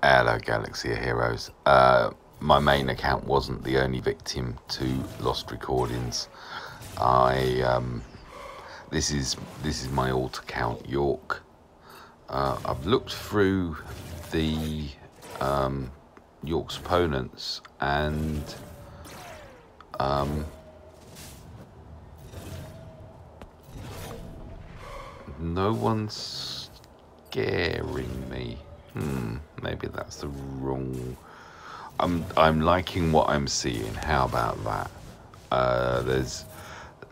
Hello Galaxy of Heroes. My main account wasn't the only victim to lost recordings. This is my alt account, Yorke. I've looked through the Yorke's opponents, and no one's scaring me. Maybe that's the wrong. I'm liking what I'm seeing. How about that? There's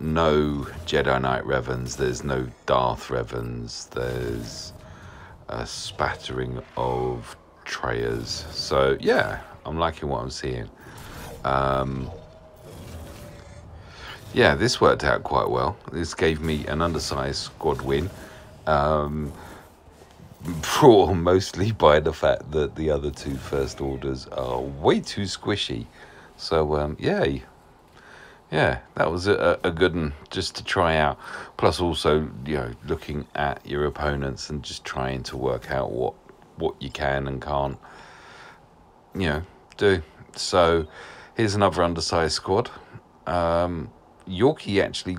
no Jedi Knight Revans. There's no Darth Revans. There's a spattering of Treyas. So yeah, I'm liking what I'm seeing. Yeah, this worked out quite well. This gave me an undersized squad win. Brought on mostly by the fact that the other two First Orders are way too squishy. So, yay. Yeah, that was a good one just to try out. Plus also, you know, looking at your opponents and just trying to work out what you can and can't, you know, do. So, here's another undersized squad. Yorke actually...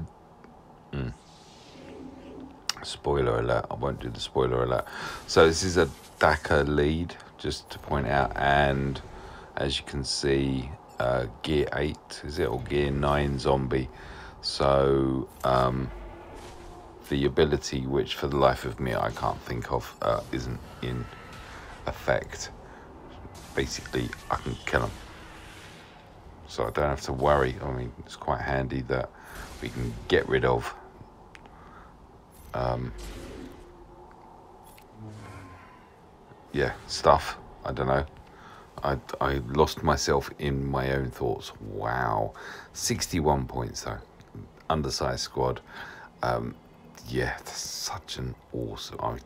Spoiler alert, I won't do the spoiler alert. So this is a Daka lead, just to point out, and as you can see, gear 8, is it, or gear 9 zombie. So the ability, which for the life of me I can't think of, isn't in effect. Basically, I can kill them. So I don't have to worry. I mean, it's quite handy that we can get rid of yeah, stuff. I don't know. I lost myself in my own thoughts. Wow, 61 points though. Undersized squad. Yeah, that's such an awesome.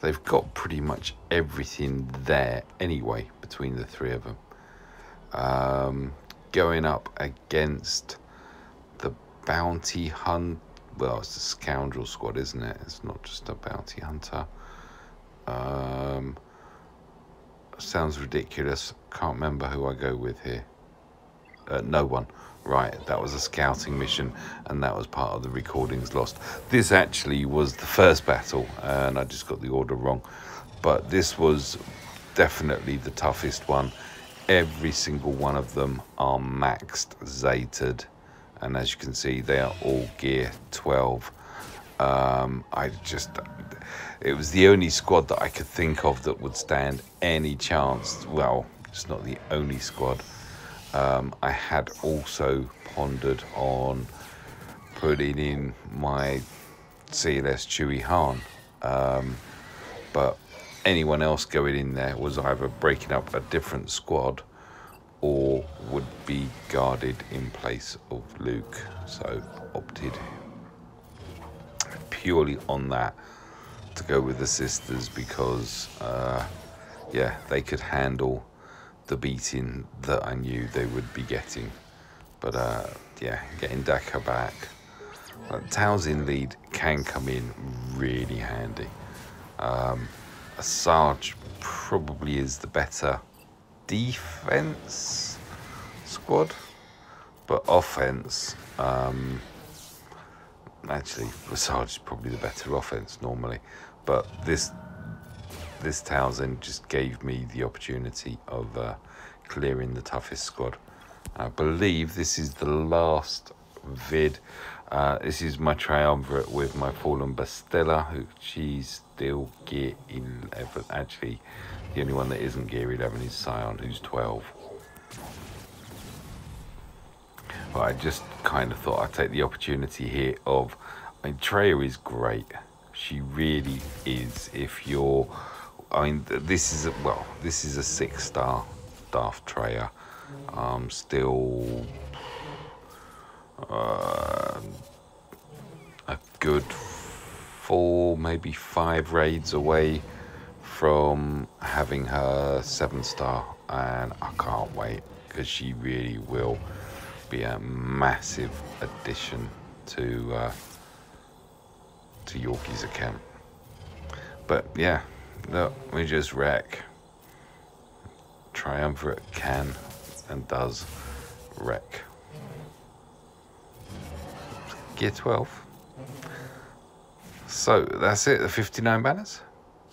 They've got pretty much everything there anyway between the three of them. Going up against the bounty hunt. Well, it's the scoundrel squad, isn't it? It's not just a bounty hunter. Sounds ridiculous. Can't remember who I go with here. No one. Right, that was a scouting mission, and that was part of the recordings lost. This actually was the first battle, and I just got the order wrong. But this was definitely the toughest one. Every single one of them are maxed, zated. And as you can see, they are all gear 12. It was the only squad that I could think of that would stand any chance. Well, it's not the only squad. I had also pondered on putting in my CLS Chewie Han. But anyone else going in there was either breaking up a different squad or would be guarded in place of Luke, so opted purely on that to go with the sisters because, yeah, they could handle the beating that I knew they would be getting. But, yeah, getting Daka back. That Towsin lead can come in really handy. Asajj probably is the better defense squad, but offense, actually Asajj is probably the better offense normally, but this Towsin just gave me the opportunity of clearing the toughest squad. I believe this is the last vid. This is my triumvirate with my fallen Bastella, who she's still gear 11. Actually, the only one that isn't gear 11 is Sion, who's 12. But I just kind of thought I'd take the opportunity here of... I mean, Treya is great. She really is. If you're... I mean, this is a 6-star Darth Treya. Still... a good 4, maybe 5 raids away from having her 7-star, and I can't wait because she really will be a massive addition to Yorke's account. But yeah, No, we just wreck. Triumvirate can and does wreck. Gear 12. So that's it, the 59 banners.